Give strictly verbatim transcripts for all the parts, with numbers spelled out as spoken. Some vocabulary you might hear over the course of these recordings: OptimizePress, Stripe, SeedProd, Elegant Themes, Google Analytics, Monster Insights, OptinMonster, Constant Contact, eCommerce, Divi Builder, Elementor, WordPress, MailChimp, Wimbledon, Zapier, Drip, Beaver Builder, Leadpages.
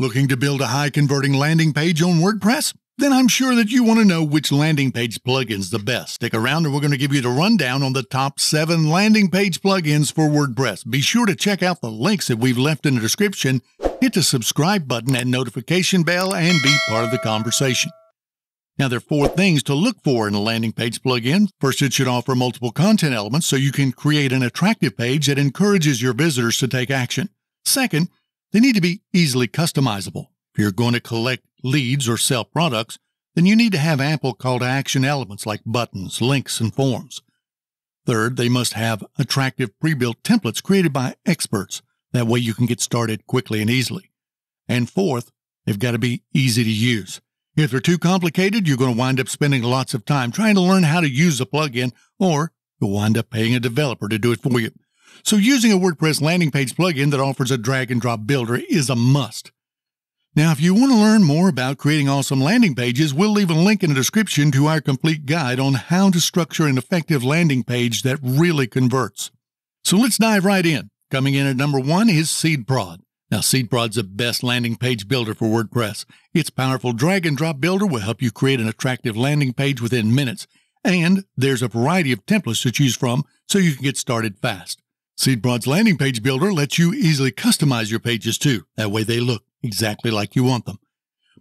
Looking to build a high-converting landing page on WordPress? Then I'm sure that you want to know which landing page plugin's the best. Stick around and we're going to give you the rundown on the top seven landing page plugins for WordPress. Be sure to check out the links that we've left in the description. Hit the subscribe button and notification bell and be part of the conversation. Now, there are four things to look for in a landing page plugin. First, it should offer multiple content elements so you can create an attractive page that encourages your visitors to take action. Second, they need to be easily customizable. If you're going to collect leads or sell products, then you need to have ample call-to-action elements like buttons, links, and forms. Third, they must have attractive pre-built templates created by experts. That way you can get started quickly and easily. And fourth, they've got to be easy to use. If they're too complicated, you're going to wind up spending lots of time trying to learn how to use a plugin, or you'll wind up paying a developer to do it for you. So using a WordPress landing page plugin that offers a drag-and-drop builder is a must. Now, if you want to learn more about creating awesome landing pages, we'll leave a link in the description to our complete guide on how to structure an effective landing page that really converts. So let's dive right in. Coming in at number one is SeedProd. Now, SeedProd's the best landing page builder for WordPress. Its powerful drag-and-drop builder will help you create an attractive landing page within minutes, and there's a variety of templates to choose from so you can get started fast. SeedProd's landing page builder lets you easily customize your pages too. That way they look exactly like you want them.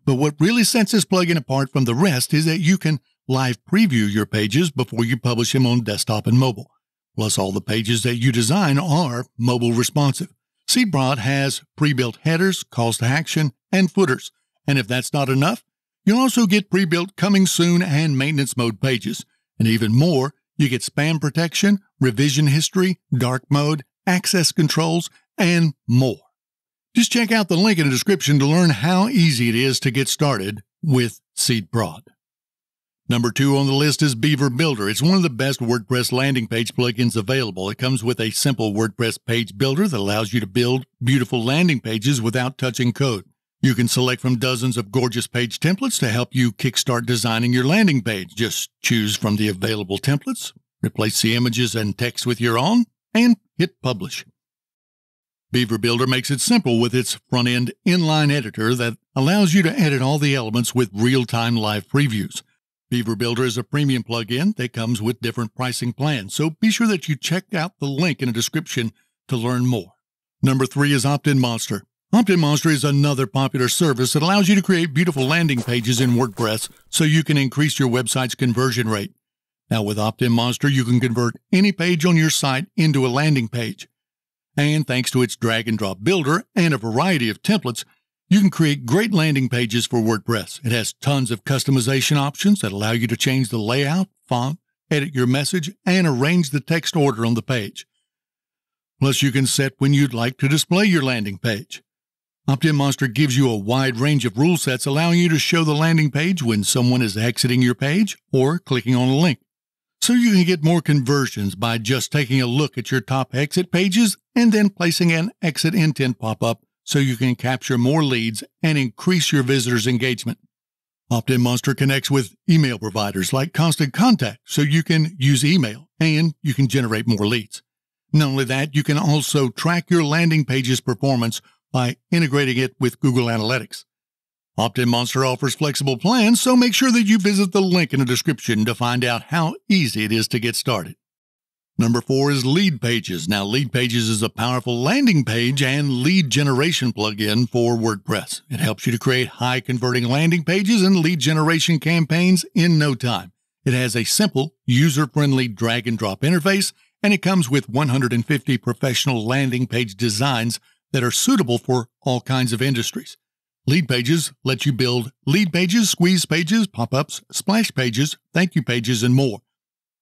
But what really sets this plugin apart from the rest is that you can live preview your pages before you publish them on desktop and mobile. Plus, all the pages that you design are mobile responsive. SeedProd has pre-built headers, calls to action, and footers. And if that's not enough, you'll also get pre-built coming soon and maintenance mode pages. And even more, you get spam protection, revision history, dark mode, access controls, and more. Just check out the link in the description to learn how easy it is to get started with SeedProd. Number two on the list is Beaver Builder. It's one of the best WordPress landing page plugins available. It comes with a simple WordPress page builder that allows you to build beautiful landing pages without touching code. You can select from dozens of gorgeous page templates to help you kickstart designing your landing page. Just choose from the available templates, replace the images and text with your own, and hit publish. Beaver Builder makes it simple with its front-end inline editor that allows you to edit all the elements with real-time live previews. Beaver Builder is a premium plugin that comes with different pricing plans, so be sure that you check out the link in the description to learn more. Number three is OptinMonster. OptinMonster is another popular service that allows you to create beautiful landing pages in WordPress so you can increase your website's conversion rate. Now, with OptinMonster, you can convert any page on your site into a landing page. And thanks to its drag-and-drop builder and a variety of templates, you can create great landing pages for WordPress. It has tons of customization options that allow you to change the layout, font, edit your message, and arrange the text order on the page. Plus, you can set when you'd like to display your landing page. OptinMonster gives you a wide range of rule sets allowing you to show the landing page when someone is exiting your page or clicking on a link. So you can get more conversions by just taking a look at your top exit pages and then placing an exit intent pop-up so you can capture more leads and increase your visitors' engagement. OptinMonster connects with email providers like Constant Contact so you can use email and you can generate more leads. Not only that, you can also track your landing page's performance by integrating it with Google Analytics. OptinMonster offers flexible plans, so make sure that you visit the link in the description to find out how easy it is to get started. Number four is Leadpages. Now, Leadpages is a powerful landing page and lead generation plugin for WordPress. It helps you to create high-converting landing pages and lead generation campaigns in no time. It has a simple, user-friendly drag-and-drop interface, and it comes with one hundred fifty professional landing page designs that are suitable for all kinds of industries. Leadpages lets you build lead pages, squeeze pages, pop-ups, splash pages, thank you pages, and more.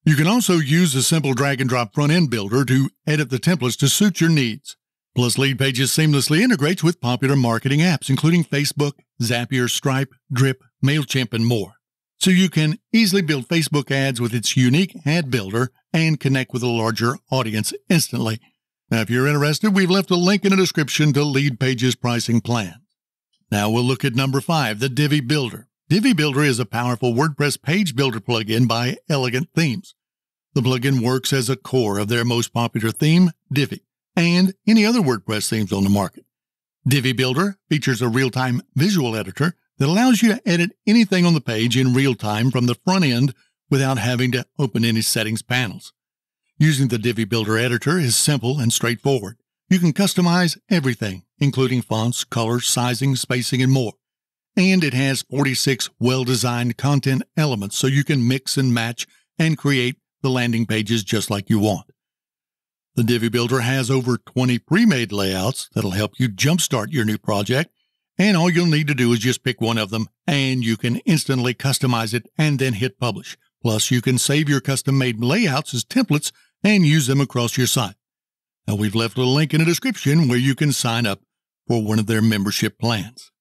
You can also use a simple drag-and-drop front-end builder to edit the templates to suit your needs. Plus, Leadpages seamlessly integrates with popular marketing apps, including Facebook, Zapier, Stripe, Drip, MailChimp, and more. So you can easily build Facebook ads with its unique ad builder and connect with a larger audience instantly. Now, if you're interested, we've left a link in the description to Leadpages' pricing plan. Now we'll look at number five, the Divi Builder. Divi Builder is a powerful WordPress page builder plugin by Elegant Themes. The plugin works as a core of their most popular theme, Divi, and any other WordPress themes on the market. Divi Builder features a real-time visual editor that allows you to edit anything on the page in real time from the front end without having to open any settings panels. Using the Divi Builder editor is simple and straightforward. You can customize everything, including fonts, colors, sizing, spacing, and more. And it has forty-six well-designed content elements so you can mix and match and create the landing pages just like you want. The Divi Builder has over twenty pre-made layouts that'll help you jumpstart your new project, and all you'll need to do is just pick one of them, and you can instantly customize it and then hit publish. Plus, you can save your custom-made layouts as templates and use them across your site. Now, we've left a link in the description where you can sign up for one of their membership plans.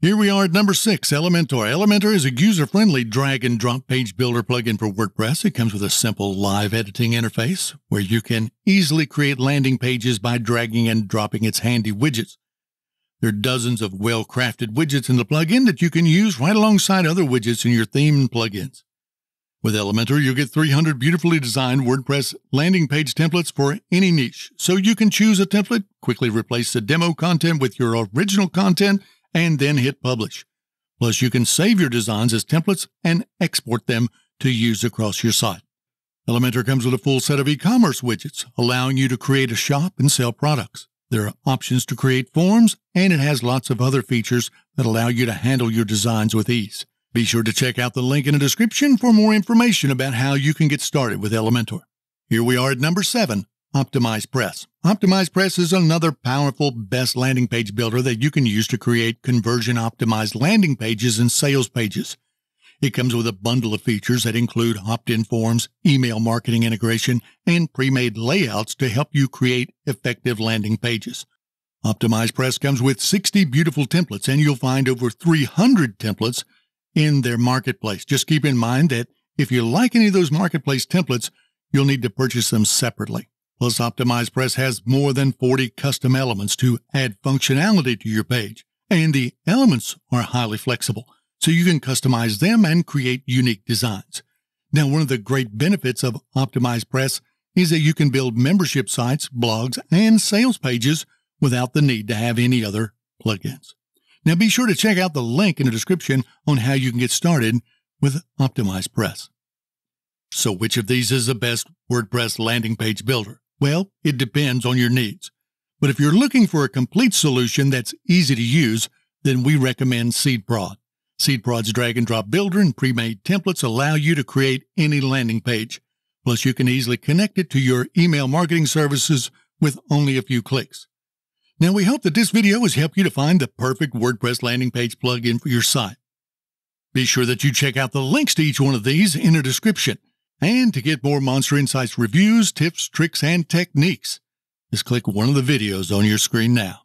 Here we are at number six, Elementor. Elementor is a user-friendly drag-and-drop page builder plugin for WordPress. It comes with a simple live editing interface where you can easily create landing pages by dragging and dropping its handy widgets. There are dozens of well-crafted widgets in the plugin that you can use right alongside other widgets in your theme and plugins. With Elementor, you'll get three hundred beautifully designed WordPress landing page templates for any niche, so you can choose a template, quickly replace the demo content with your original content, and then hit publish. Plus, you can save your designs as templates and export them to use across your site. Elementor comes with a full set of e-commerce widgets, allowing you to create a shop and sell products. There are options to create forms, and it has lots of other features that allow you to handle your designs with ease. Be sure to check out the link in the description for more information about how you can get started with Elementor. Here we are at number seven, OptimizePress. OptimizePress is another powerful best landing page builder that you can use to create conversion-optimized landing pages and sales pages. It comes with a bundle of features that include opt-in forms, email marketing integration, and pre-made layouts to help you create effective landing pages. OptimizePress comes with sixty beautiful templates, and you'll find over three hundred templates in their marketplace. Just keep in mind that if you like any of those marketplace templates, you'll need to purchase them separately. Plus, OptimizePress has more than forty custom elements to add functionality to your page, and the elements are highly flexible, so you can customize them and create unique designs. Now, one of the great benefits of OptimizePress is that you can build membership sites, blogs, and sales pages without the need to have any other plugins. Now, be sure to check out the link in the description on how you can get started with OptimizePress. So which of these is the best WordPress landing page builder? Well, it depends on your needs. But if you're looking for a complete solution that's easy to use, then we recommend SeedProd. SeedProd's drag-and-drop builder and pre-made templates allow you to create any landing page. Plus, you can easily connect it to your email marketing services with only a few clicks. Now, we hope that this video has helped you to find the perfect WordPress landing page plugin for your site. Be sure that you check out the links to each one of these in the description. And to get more Monster Insights reviews, tips, tricks, and techniques, just click one of the videos on your screen now.